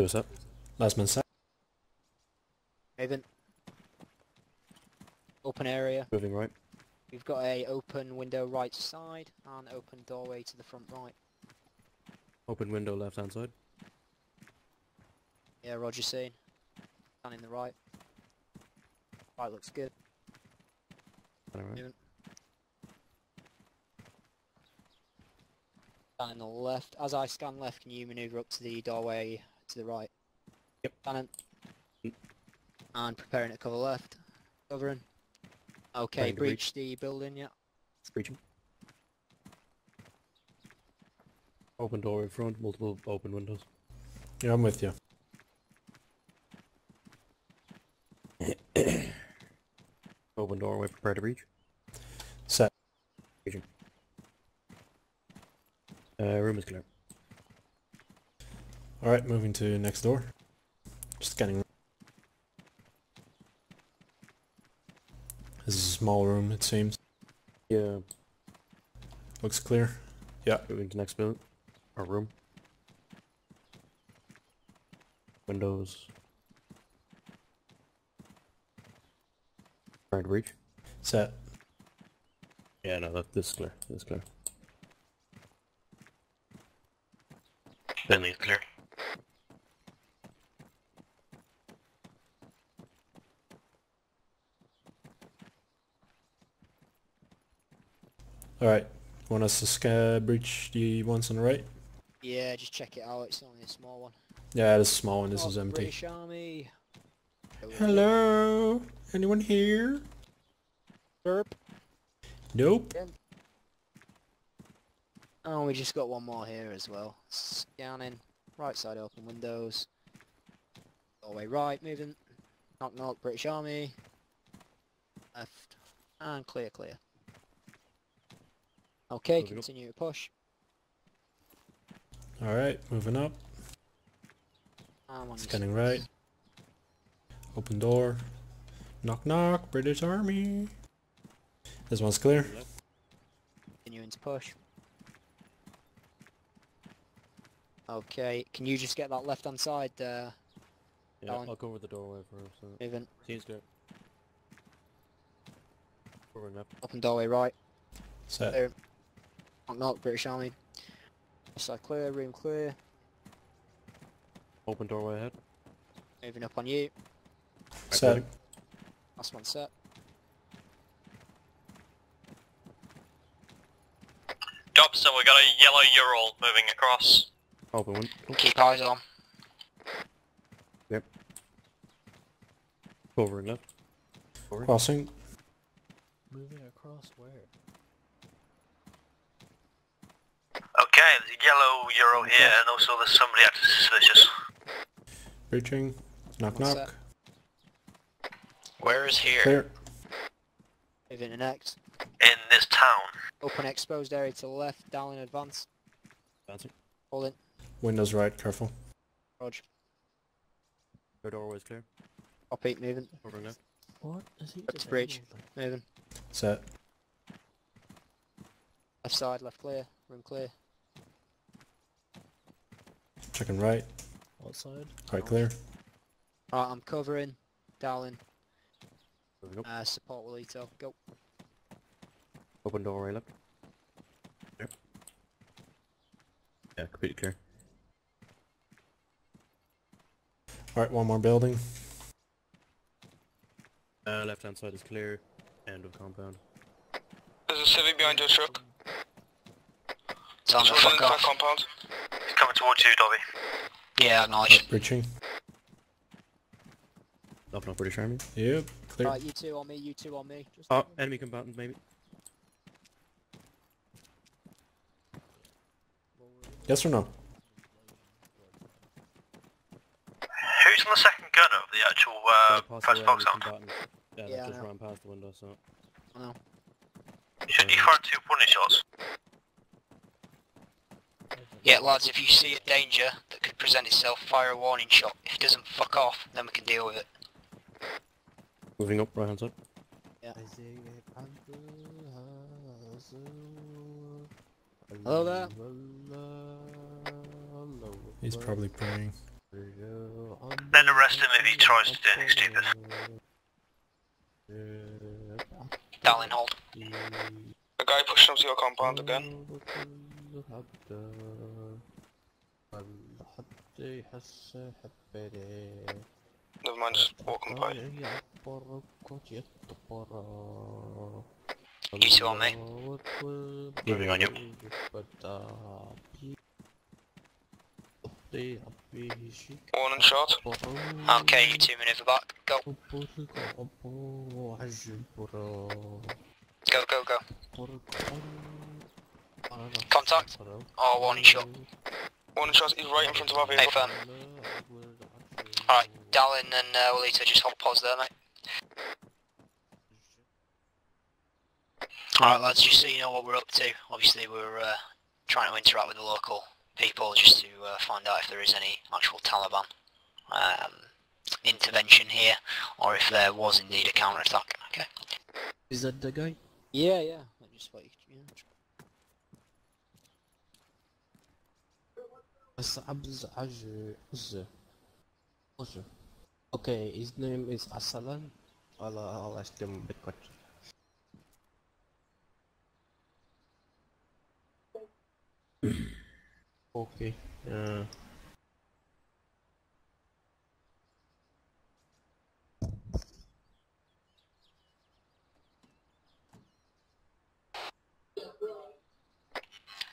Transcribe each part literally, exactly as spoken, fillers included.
What's up? Last man sack. Haven. Open area. Moving right. We've got a open window right side and open doorway to the front right. Open window left hand side. Yeah, Roger seen. And in the right. Right looks good. Right. Down in the left. As I scan left, can you manoeuvre up to the doorway to the right? Yep. Down in. Mm. And preparing to cover left. Covering. Okay, breach, breach the building, yeah. Breach him. Open door in front, multiple open windows. Yeah, I'm with you. Open doorway, prepare to breach. Set. Breaching. Uh, room is clear. Alright, moving to next door. Just scanning. This is a small room, it seems. Yeah. Looks clear. Yeah. Moving to next building. Our room. Windows. Trying to breach. Set. Yeah, no, that, this is clear. This is clear. Building is clear. Alright, want us to scare breach the ones on the right? Yeah, just check it out, it's only a small one. Yeah, this small one, this oh, is empty. British Army. Hello! Anyone here? Derp. Nope. Oh, we just got one more here as well. Scanning. Right side open windows. All the way right, moving. Knock knock, British Army. Left. And clear, clear. Okay, moving continue up. To push. Alright, moving up. Scanning right. Open door. Knock knock, British Army. This one's clear. Continuing to push. Okay, can you just get that left hand side there? Yeah, Dallin? I'll go over the doorway first. So. Moving. Team's clear. Up. Open doorway right. Set. Clear. Knock knock, British Army. Side clear, room clear. Open doorway ahead. Moving up on you. Set. Okay. Last one set. Dobson, we got a yellow Ural moving across. Open one. Keep eyes on. Yep. Over and left. Over. Crossing. Moving across where? Okay, there's a yellow Ural okay. Here, and also there's somebody acting suspicious. Breaching. Knock one knock. Set. Where is here? Clear. Moving to next. In this town. Open exposed area to the left, down in advance. Advancing. Hold it. Windows right, careful. Roger. Your doorway's clear. Up eight, moving. Over and left. What is he doing? Up to breach, moving. Set. Left side, left clear, room clear. Checking right. What side? Right clear. Alright, I'm covering. Dallin. Uh, support Alito, go. Open doorway left. Yep. Yeah, completely clear. Alright, one more building. Uh, left hand side is clear. End of compound. There's a civvy behind your truck. It's on the fuck off. Compound. He's coming towards you, Dobby. Yeah, nice. Breaching. Up and up British Army. Yep, clear. Right, you two on me, you two on me. Just oh, enemy combatant, maybe. Yes or no? Who's on the second gun of the actual uh, first box out? Yeah, yeah, just ran past the window, so... I know. Should you fire two bunny shots? Yeah, lads, if you see a danger that could present itself, fire a warning shot. If it doesn't fuck off, then we can deal with it. Moving up, right hand side. Yeah. Hello there. He's probably praying. Then arrest him if he tries to do anything stupid. Dallin, hold. The guy pushed up to your compound again. Never mind, just walking by. You two on me. Moving on, yep. Warning shot. Okay, you two maneuver back. Go. Go, go, go. Contact. Oh, warning shot. Warning shot is right in front of our vehicle. Hey, firm. Alright, Dallin and uh, Alito, just hold pause there, mate. Alright lads, just so you know what we're up to, obviously we're uh, trying to interact with the local people just to uh, find out if there is any actual Taliban um, intervention here, or if there was indeed a counter-attack, okay? Is that the guy? Yeah, yeah. Let me just wait. Abz Aziz. Okay, his name is Asalan. I'll, I'll ask him a bit question. Okay, uh...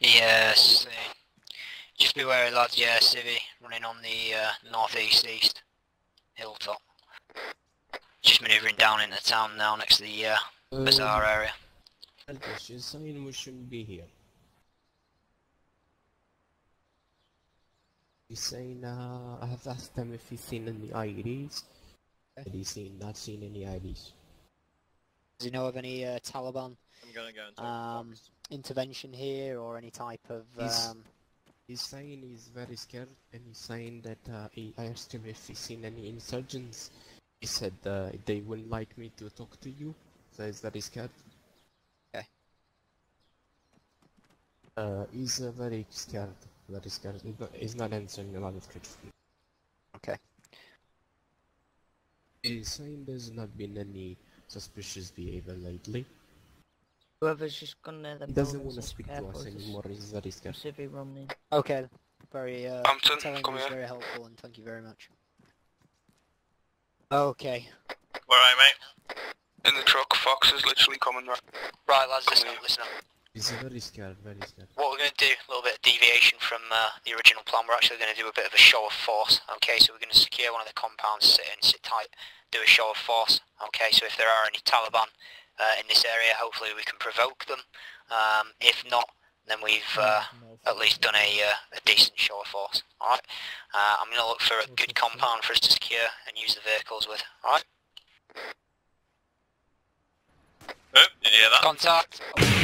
Yes, uh, just be wary lads, yeah, civvy, running on the uh, northeast-east hilltop. Just manoeuvring down into town now, next to the uh, um, bazaar area. Insane, we shouldn't be here. He's saying, uh, I have asked him if he's seen any I E Ds, and he's seen, not seen any I E Ds. Does he know of any uh, Taliban I'm gonna go um, intervention here, or any type of... He's, um... he's saying he's very scared, and he's saying that uh, he, I asked him if he's seen any insurgents. He said uh, they wouldn't like me to talk to you, so he's very scared. Okay. Uh, he's uh, very scared. That is scared. He's not answering a lot of questions. Okay. He's saying there's not been any suspicious behavior lately. Whoever's just gone there, he doesn't want to speak to us anymore. He's very scared. Okay. Very. Uh, Hampton, come here. Very helpful, and thank you very much. Okay. Where are you, mate? In the truck. Fox is literally coming right. Right, lads. Listen up. Listen up. He's very scared, very scared. What we're going to do, a little bit of deviation from uh, the original plan, we're actually going to do a bit of a show of force, okay, so we're going to secure one of the compounds, sit in, sit tight, do a show of force, okay, so if there are any Taliban uh, in this area, hopefully we can provoke them, um, if not, then we've uh, at least done a, uh, a decent show of force, alright? Uh, I'm going to look for a good compound for us to secure and use the vehicles with, alright? Oh, did you hear that? Contact!